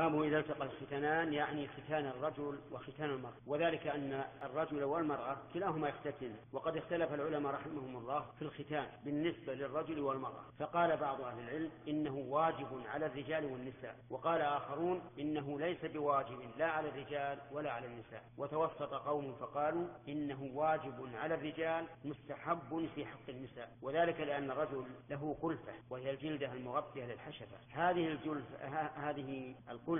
باب إذا التقى الختانان يعني ختان الرجل وختان المرأة، وذلك أن الرجل والمرأة كلاهما يختتن، وقد اختلف العلماء رحمهم الله في الختان بالنسبة للرجل والمرأة، فقال بعض أهل العلم إنه واجب على الرجال والنساء، وقال آخرون إنه ليس بواجب لا على الرجال ولا على النساء، وتوسط قوم فقالوا إنه واجب على الرجال مستحب في حق النساء، وذلك لأن الرجل له قلفة وهي الجلدة المغطية للحشفة، هذه القلفة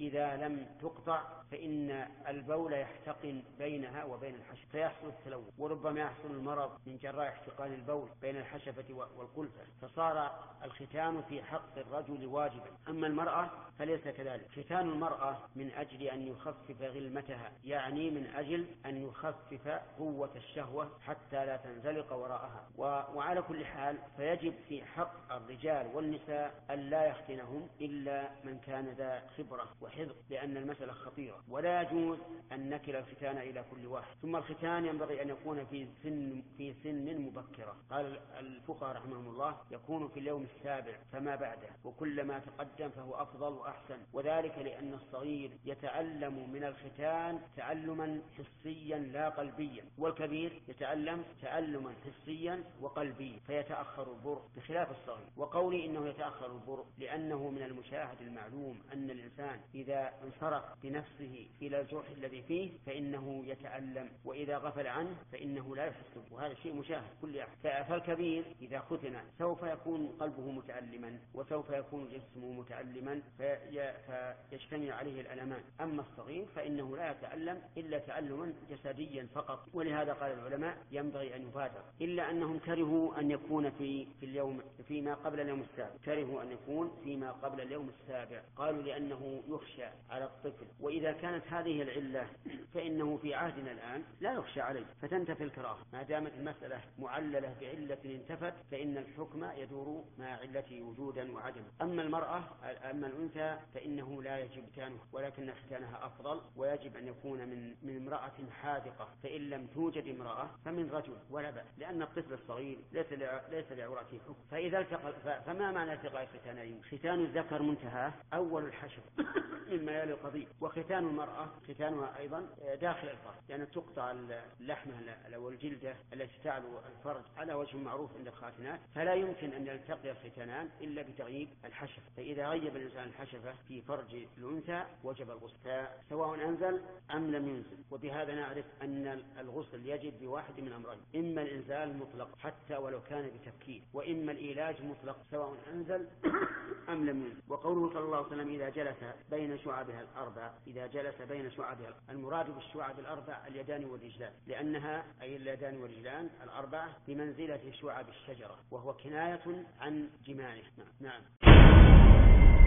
إذا لم تقطع فإن البول يحتقن بينها وبين الحشفة فيحصل التلوث، وربما يحصل المرض من جراء احتقان البول بين الحشفة والقلفة، فصار الختان في حق الرجل واجبا. أما المرأة فليس كذلك، ختان المرأة من أجل أن يخفف غلمتها، يعني من أجل أن يخفف قوة الشهوة حتى لا تنزلق وراءها، وعلى كل حال فيجب في حق الرجال والنساء أن لا يختنهم إلا من كان ذا خبرة وحذق، لأن المسألة خطيرة ولا يجوز أن نكل الختان إلى كل واحد. ثم الختان ينبغي أن يكون في سن مبكرة، قال الفقهاء رحمهم الله يكون في اليوم السابع فما بعده، وكلما تقدم فهو أفضل وأحسن، وذلك لأن الصغير يتعلم من الختان تعلما حسيا لا قلبيا، والكبير يتعلم تعلما حسيا وقلبيا فيتأخر البرء بخلاف الصغير. وقولي إنه يتأخر البرء لأنه من المشاهد المعلوم أن الإنسان إذا انصرف بنفسه إلى الجرح الذي فيه فإنه يتألم، وإذا غفل عنه فإنه لا يحس، وهذا شيء مشاهد كل أحد. فالكبير إذا ختن سوف يكون قلبه متألما وسوف يكون جسمه متألما فيجتمع عليه الألمان، أما الصغير فإنه لا يتألم إلا تألما جسديا فقط، ولهذا قال العلماء ينبغي أن يبادر، إلا أنهم كرهوا أن يكون فيما قبل اليوم السابع، قالوا لأنه يخشى على الطفل، وإذا كانت هذه العلة فإنه في عهدنا الآن لا يخشى عليه فتنتفي الكراهة، ما دامت المسألة معللة بعلة انتفت فإن الحكم يدور مع علته وجودا وعدما. أما الأنثى فإنه لا يجب ختانها، ولكن ختانها أفضل، ويجب أن يكون من امرأة حاذقة، فإن لم توجد امرأة فمن رجل ولا بأس، لأن الطفل الصغير ليس لعورته حكم. فما معنى التقاء الختانين؟ ختان الذكر منتهى أول الحشف مما يلي القضية، وختان المرأة ختانها أيضا داخل الفرج، لأن يعني تقطع اللحمة أو الجلدة التي تعلو الفرج على وجه معروف عند الخاتنات، فلا يمكن أن يلتقي الختانان إلا بتغييب الحشف، فإذا غيب الإنسان الحشفة في فرج الأنثى وجب الغسل سواء أنزل أم لم ينزل. وبهذا نعرف أن الغسل يجب بواحد من أمرين، إما الإنزال مطلق حتى ولو كان بتفكير، وإما الإيلاج مطلق سواء أنزل أم لم ينزل. وقوله صلى الله عليه وسلم إذا جلس بين شعبها الأربع، المراد بالشعب الأربع اليدان والرجلان، لأنها أي اليدان والرجلان الأربعة بمنزلة شعب الشجرة، وهو كناية عن جماعه. نعم.